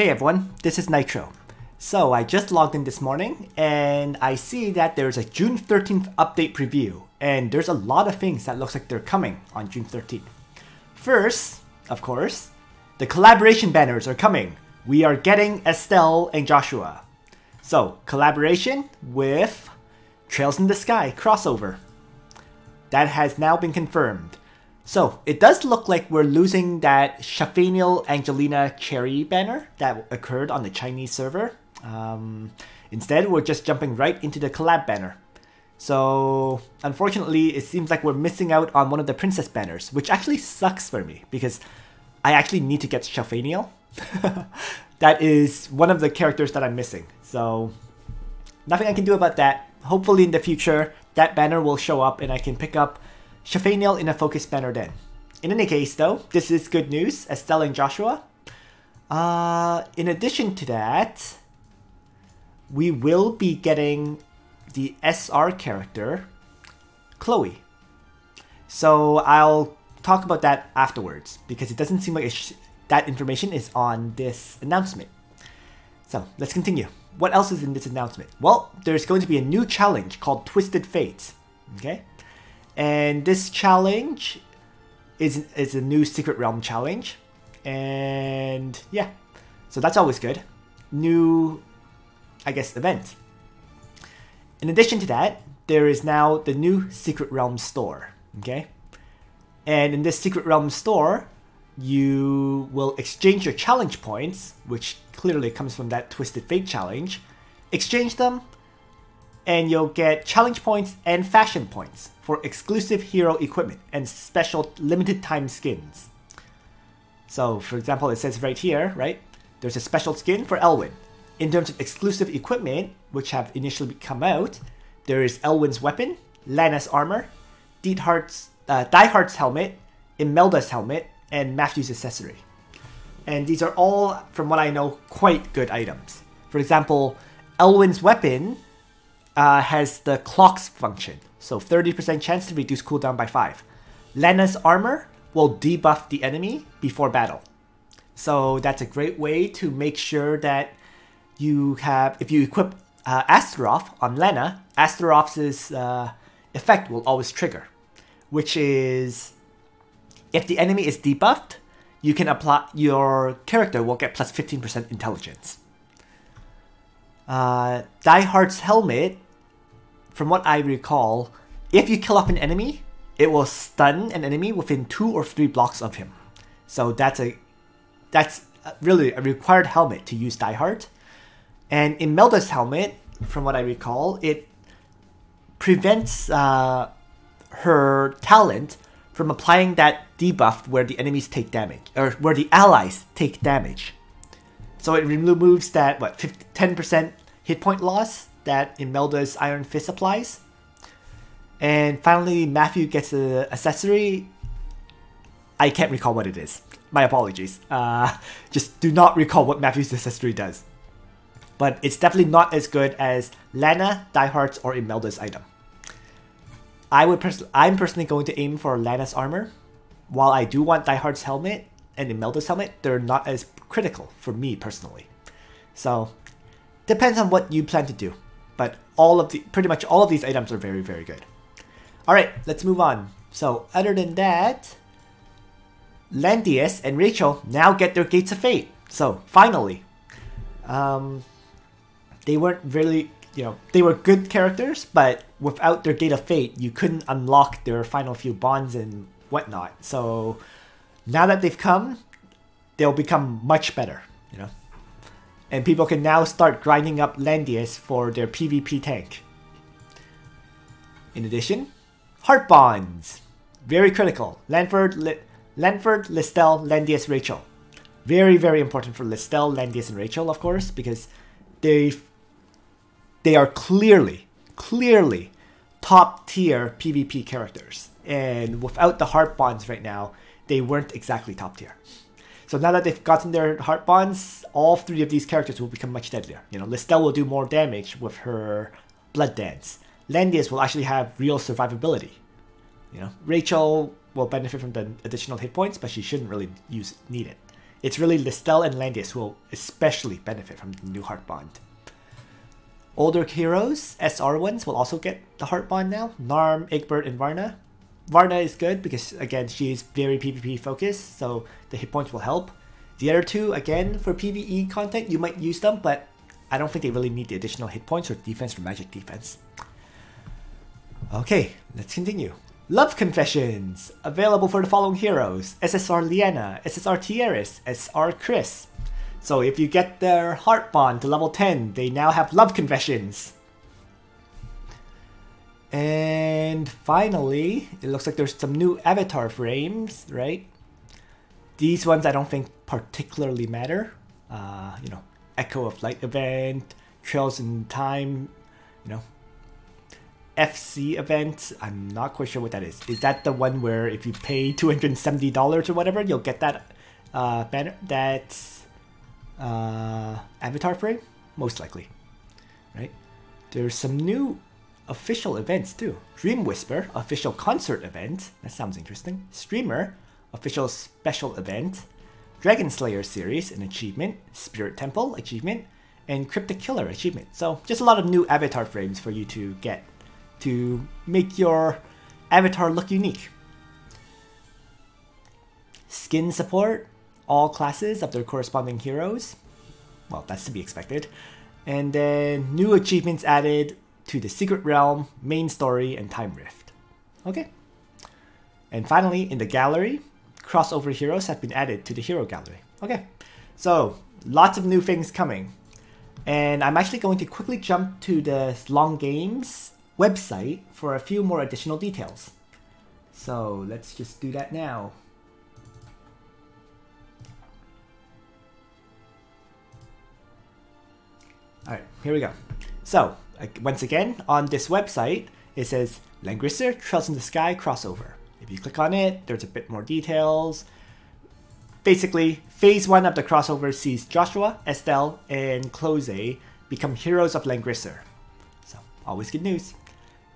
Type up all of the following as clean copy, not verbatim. Hey everyone, this is Nitro. So I just logged in this morning and I see that there's a June 13th update preview and there's a lot of things that looks like they're coming on June 13th. First, of course, the collaboration banners are coming. We are getting Estelle and Joshua. So collaboration with Trails in the Sky crossover. That has now been confirmed. So it does look like we're losing that Chafaniel Angelina Cherry banner that occurred on the Chinese server. Instead, we're just jumping right into the collab banner. So unfortunately, it seems like we're missing out on one of the princess banners, which actually sucks for me because I actually need to get Chafaniel. That is one of the characters that I'm missing. So nothing I can do about that. Hopefully in the future, that banner will show up and I can pick up Chafaniel in a focus banner then. In any case though, this is good news, Estelle and Joshua. In addition to that, we will be getting the SR character, Kloe. So I'll talk about that afterwards because it doesn't seem like that information is on this announcement. So let's continue. What else is in this announcement? Well, there's going to be a new challenge called Twisted Fate, okay? And this challenge is a new Secret Realm challenge. And yeah, so that's always good. New, I guess, event. In addition to that, there is now the new Secret Realm store, okay? And in this Secret Realm store, you will exchange your challenge points, which clearly comes from that Twisted Fate challenge. Exchange them, and you'll get challenge points and fashion points for exclusive hero equipment and special limited time skins. So for example, it says right here, right? There's a special skin for Elwyn. In terms of exclusive equipment, which have initially come out, there is Elwyn's weapon, Lana's armor, Dieharte's helmet, Imelda's helmet, and Matthew's accessory. And these are all, from what I know, quite good items. For example, Elwyn's weapon has the clocks function, so 30% chance to reduce cooldown by 5. Lana's armor will debuff the enemy before battle. So that's a great way to make sure that you have, if you equip Astaroth on Lana, Astaroth's effect will always trigger, which is, if the enemy is debuffed, you can apply, your character will get plus 15% intelligence. Dieharte's helmet, from what I recall, if you kill off an enemy, it will stun an enemy within 2 or 3 blocks of him. So that's really a required helmet to use Dieharte. And Imelda's helmet, from what I recall, it prevents her talent from applying that debuff where the enemies take damage, or where the allies take damage. So it removes that, what, 10% hit point loss that Imelda's Iron Fist applies. And finally, Matthew gets an accessory. I can't recall what it is. My apologies. Just do not recall what Matthew's accessory does. But it's definitely not as good as Lana, Dieharte's, or Imelda's item. I'm personally going to aim for Lana's armor. While I do want Dieharte's helmet and Imelda's helmet, they're not as critical for me personally. So depends on what you plan to do, but pretty much all of these items are very, very good. All right, let's move on. So other than that, Landius and Rachel now get their Gates of Fate. So finally, they weren't really, you know, they were good characters, but without their Gate of Fate, you couldn't unlock their final few bonds and whatnot. So now that they've come, they'll become much better, you know? And people can now start grinding up Landius for their PvP tank. In addition, Heart Bonds. Very critical. Lanford, Listelle, Landius, Rachel. Very, very important for Listelle, Landius, and Rachel, of course, because they are clearly top tier PvP characters. And without the Heart Bonds right now, they weren't exactly top tier. So now that they've gotten their Heart Bonds, all 3 of these characters will become much deadlier. You know, Listelle will do more damage with her Blood Dance. Landius will actually have real survivability. You know, Rachel will benefit from the additional hit points, but she shouldn't really need it. It's really Listelle and Landius who will especially benefit from the new Heart Bond. Older heroes, SR ones, will also get the Heart Bond now. Narm, Egbert, and Varna. Varna is good because, again, she is very PvP focused, so the hit points will help. The other two, again, for PvE content, you might use them, but I don't think they really need the additional hit points or defense or magic defense. Okay, let's continue. Love Confessions! Available for the following heroes: SSR Liana, SSR Tieris, SR Chris. So if you get their Heart Bond to level 10, they now have Love Confessions. And finally, it looks like there's some new avatar frames, right? These ones I don't think particularly matter. You know, Echo of Light event, Trails in Time, you know, FC event. I'm not quite sure what that is. Is that the one where if you pay $270 or whatever, you'll get that banner, that avatar frame? Most likely, right? There's some new official events too. Dream Whisper, official concert event. That sounds interesting. Streamer, official special event. Dragon Slayer series, an achievement. Spirit Temple, achievement. And Crypto Killer, achievement. So just a lot of new avatar frames for you to get to make your avatar look unique. Skin support, all classes of their corresponding heroes. Well, that's to be expected. And then new achievements added to the Secret Realm, Main Story, and Time Rift. Okay. And finally, in the gallery, crossover heroes have been added to the hero gallery. Okay. So, lots of new things coming. And I'm actually going to quickly jump to the Long Games website for a few more additional details. So, let's just do that now. Alright, here we go. So, once again, on this website, it says Langrisser Trails in the Sky crossover. If you click on it, there's a bit more details. Basically, phase one of the crossover sees Joshua, Estelle, and Kloe become heroes of Langrisser. So, always good news.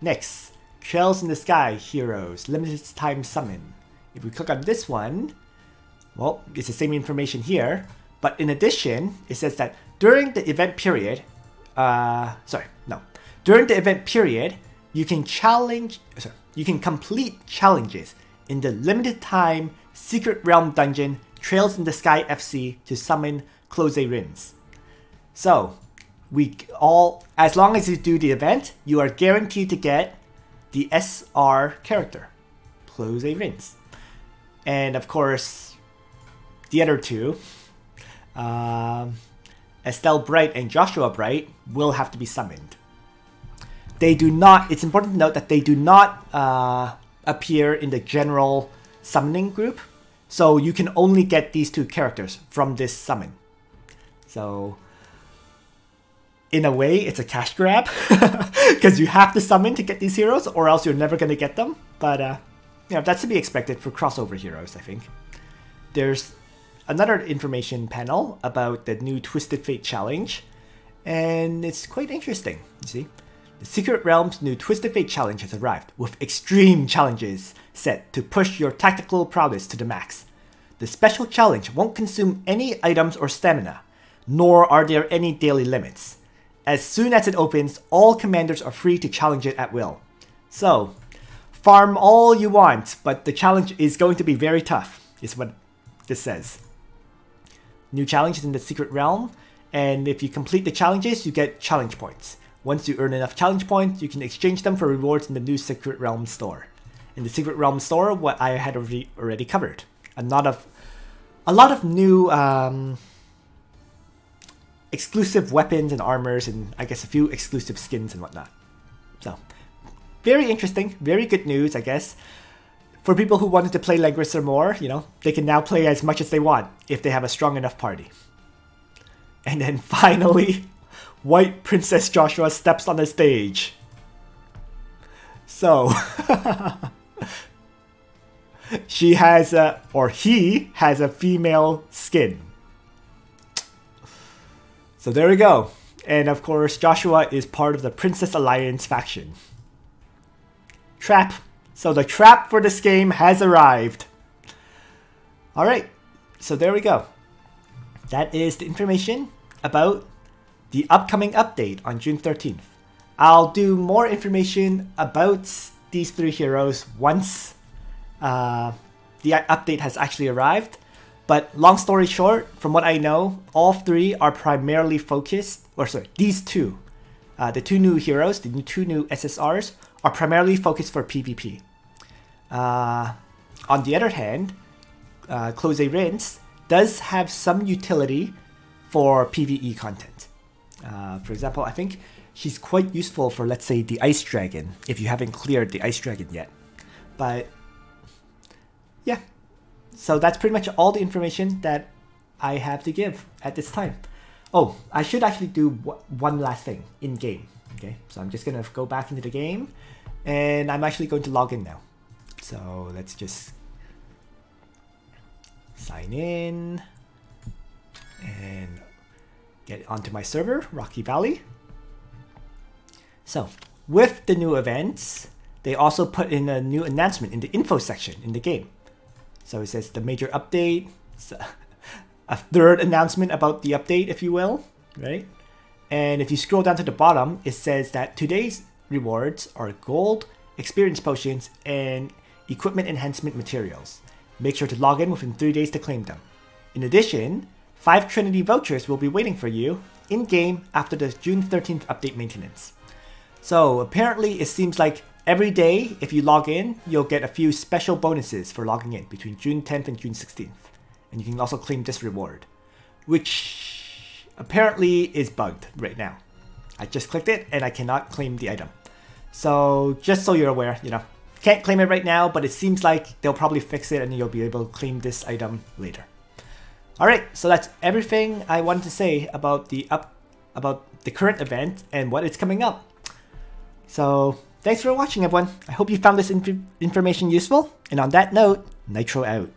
Next, Trails in the Sky Heroes Limited Time Summon. If we click on this one, well, it's the same information here, but in addition, it says that during the event period, during the event period, you can complete challenges in the limited time Secret Realm dungeon Trails in the Sky FC to summon Kloe Rinz. So, as long as you do the event, you are guaranteed to get the SR character, Kloe Rinz. And of course, the other two, Estelle Bright and Joshua Bright, will have to be summoned. They do not, it's important to note that they do not appear in the general summoning group, so you can only get these two characters from this summon. So, in a way, it's a cash grab, because you have to summon to get these heroes, or else you're never going to get them. But, you know, that's to be expected for crossover heroes, I think. There's another information panel about the new Twisted Fate challenge, and it's quite interesting, you see. The Secret Realm's new Twisted Fate challenge has arrived, with extreme challenges set to push your tactical prowess to the max. The special challenge won't consume any items or stamina, nor are there any daily limits. As soon as it opens, all commanders are free to challenge it at will. So, farm all you want, but the challenge is going to be very tough, is what this says. New challenges in the Secret Realm, and if you complete the challenges, you get challenge points. Once you earn enough challenge points, you can exchange them for rewards in the new Secret Realm store. In the Secret Realm store, what I had already covered, a lot of new exclusive weapons and armors, and I guess a few exclusive skins and whatnot. So, very interesting, very good news, I guess. For people who wanted to play Langrisser more, you know, they can now play as much as they want if they have a strong enough party. And then finally, White Princess Joshua steps on the stage. So, she has a, or he has a female skin. So there we go. And of course, Joshua is part of the Princess Alliance faction. Trap. So the trap for this game has arrived. Alright, so there we go. that is the information about the upcoming update on June 13th. I'll do more information about these three heroes once the update has actually arrived. But long story short, from what I know, all three are primarily focused, or sorry, these two, the two new heroes, the two new SSRs, are primarily focused for PvP. On the other hand, Kloe Rinz does have some utility for PvE content. For example, I think she's quite useful for, let's say, the Ice Dragon, if you haven't cleared the Ice Dragon yet. But, yeah. So that's pretty much all the information that I have to give at this time. Oh, I should actually do one last thing in game. Okay, so I'm just going to go back into the game and I'm actually going to log in now. So let's just sign in and get onto my server, Rocky Valley. So with the new events, they also put in a new announcement in the info section in the game. So it says the major update, a third announcement about the update, if you will, right? And if you scroll down to the bottom, it says that today's rewards are gold, experience potions, and equipment enhancement materials. Make sure to log in within 3 days to claim them. In addition, 5 Trinity Vultures will be waiting for you in-game after the June 13th update maintenance. So apparently it seems like every day, if you log in, you'll get a few special bonuses for logging in between June 10th and June 16th. And you can also claim this reward, which apparently is bugged right now. I just clicked it and I cannot claim the item. So just so you're aware, you know, can't claim it right now, but it seems like they'll probably fix it and you'll be able to claim this item later. All right, so that's everything I wanted to say about the current event and what it's coming up. So thanks for watching, everyone. I hope you found this information useful, and on that note, Nitro out.